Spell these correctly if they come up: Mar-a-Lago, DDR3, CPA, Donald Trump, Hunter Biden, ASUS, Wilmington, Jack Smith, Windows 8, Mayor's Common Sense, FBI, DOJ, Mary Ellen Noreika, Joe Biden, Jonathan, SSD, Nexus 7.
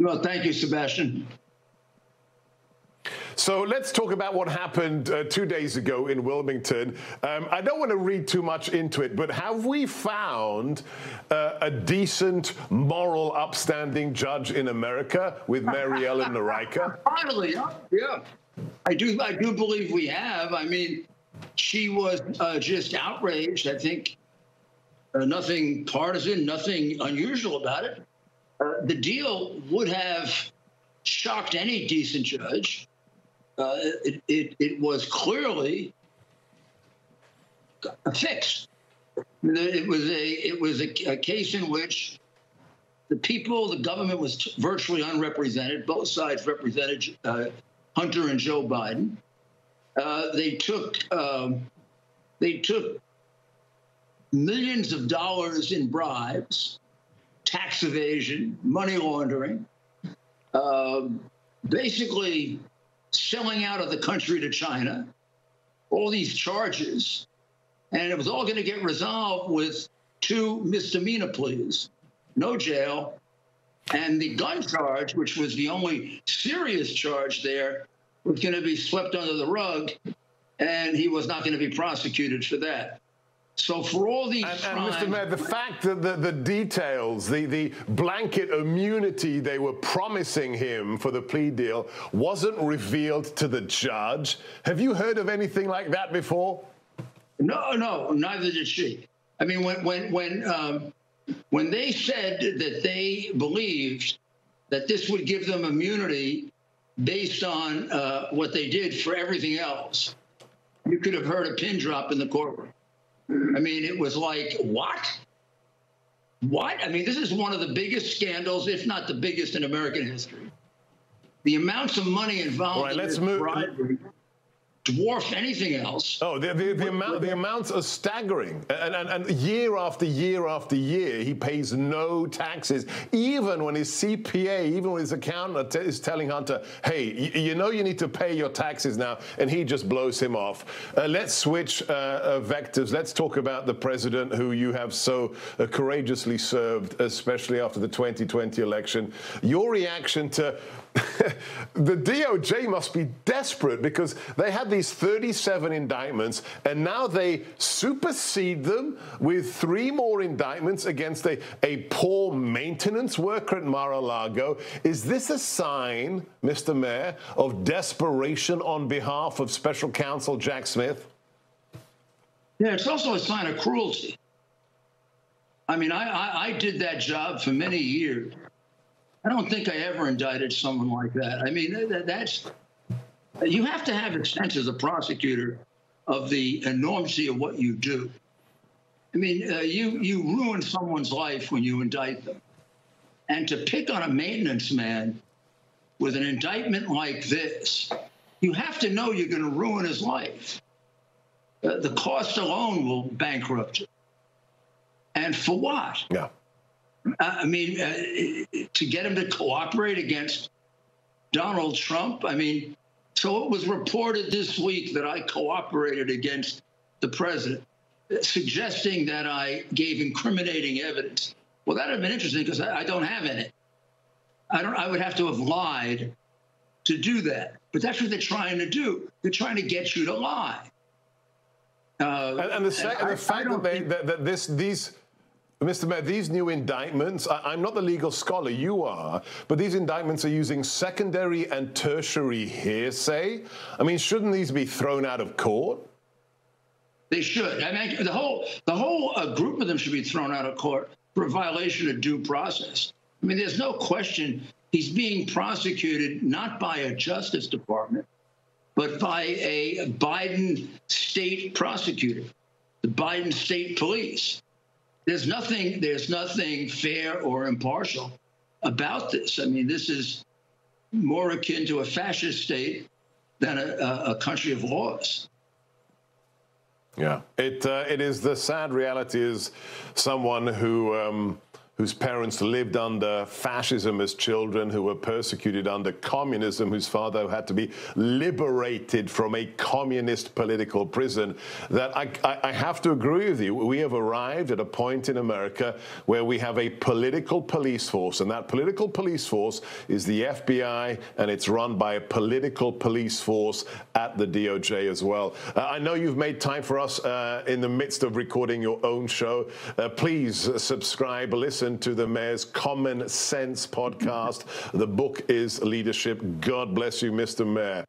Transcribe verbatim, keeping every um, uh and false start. Well, thank you, Sebastian. So let's talk about what happened uh, two days ago in Wilmington. Um, I don't want to read too much into it, but have we found uh, a decent, moral, upstanding judge in America with Mary Ellen Noreika? Finally, yeah. I do, I do believe we have. I mean, she was uh, just outraged, I think. Uh, nothing partisan, nothing unusual about it. Uh, the deal would have shocked any decent judge. Uh, it, it, it was clearly a fix. It was a it was a, a case in which the people, the government was virtually unrepresented. Both sides represented uh, Hunter and Joe Biden. Uh, they took um, they took millions of dollars in bribes, tax evasion, money laundering, uh, basically selling out of the country to China, all these charges, and it was all going to get resolved with two misdemeanor pleas, no jail, and the gun charge, which was the only serious charge there, was going to be swept under the rug, and he was not going to be prosecuted for that. So for all these and, crimes, and Mister Mayor, the fact that the, the details, the, the blanket immunity they were promising him for the plea deal wasn't revealed to the judge. Have you heard of anything like that before? No, no, neither did she. I mean, when, when, when, um, when they said that they believed that this would give them immunity based on uh, what they did for everything else, you could have heard a pin drop in the courtroom. I mean, it was like, what? What? I mean, this is one of the biggest scandals, if not the biggest in American history. The amounts of money involved right, in let's move. bribery dwarf anything else. Oh, the, the, the, amount, the amounts are staggering. And, and, and year after year after year, he pays no taxes, even when his C P A, even when his accountant is telling Hunter, hey, you, you know you need to pay your taxes now, and he just blows him off. Uh, let's switch uh, uh, vectors. Let's talk about the president who you have so uh, courageously served, especially after the twenty twenty election. Your reaction to the D O J must be desperate because they had these thirty-seven indictments, and now they supersede them with three more indictments against a, a poor maintenance worker at Mar-a-Lago. Is this a sign, Mister Mayor, of desperation on behalf of Special Counsel Jack Smith? Yeah, it's also a sign of cruelty. I mean, I, I, I did that job for many years. I don't think I ever indicted someone like that. I mean, that, that's, you have to have a sense as a prosecutor of the enormity of what you do. I mean, uh, you, you ruin someone's life when you indict them. And to pick on a maintenance man with an indictment like this, you have to know you're going to ruin his life. Uh, the cost alone will bankrupt you. And for what? Yeah. I mean, uh, to get him to cooperate against Donald Trump, I mean, so it was reported this week that I cooperated against the president, suggesting that I gave incriminating evidence. Well, that would have been interesting because I, I don't have any. I don't. I would have to have lied to do that. But that's what they're trying to do. They're trying to get you to lie. Uh, and, and, the, and I, the fact that, they, that, that this these... Mister Mayor, these new indictments, I, I'm not the legal scholar, you are, but these indictments are using secondary and tertiary hearsay. I mean, shouldn't these be thrown out of court? They should. I mean, the whole, the whole uh, group of them should be thrown out of court for a violation of due process. I mean, there's no question he's being prosecuted not by a Justice Department, but by a Biden state prosecutor, the Biden state police. There's nothing, there's nothing fair or impartial about this. I mean, this is more akin to a fascist state than a, a country of laws. Yeah, it, uh, it is the sad reality is someone who... Um, whose parents lived under fascism as children, who were persecuted under communism, whose father had to be liberated from a communist political prison, that I, I, I have to agree with you. We have arrived at a point in America where we have a political police force, and that political police force is the F B I, and it's run by a political police force at the D O J as well. Uh, I know you've made time for us uh, in the midst of recording your own show. Uh, please subscribe, listen, to the Mayor's Common Sense podcast. The book is Leadership. God bless you, Mister Mayor.